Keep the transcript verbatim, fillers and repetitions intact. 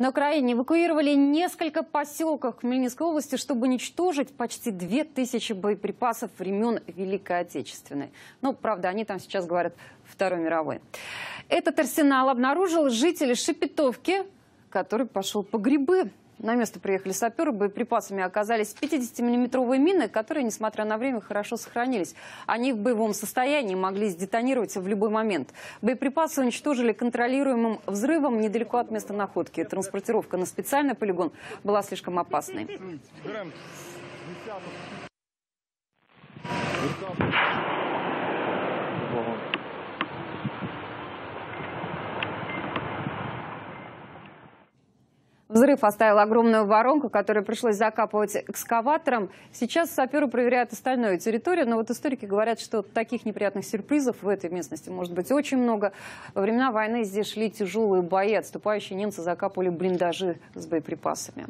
На Украине эвакуировали несколько поселков Хмельницкой области, чтобы уничтожить почти две тысячи боеприпасов времен Великой Отечественной. Ну, правда, они там сейчас говорят Второй мировой. Этот арсенал обнаружил жители Шепетовки, который пошел по грибы. На место приехали саперы, боеприпасами оказались пятидесятимиллиметровые мины, которые, несмотря на время, хорошо сохранились. Они в боевом состоянии могли сдетонировать в любой момент. Боеприпасы уничтожили контролируемым взрывом недалеко от места находки. Транспортировка на специальный полигон была слишком опасной. Взрыв оставил огромную воронку, которую пришлось закапывать экскаватором. Сейчас саперы проверяют остальную территорию, но вот историки говорят, что таких неприятных сюрпризов в этой местности может быть очень много. Во времена войны здесь шли тяжелые бои, отступающие немцы закапывали блиндажи с боеприпасами.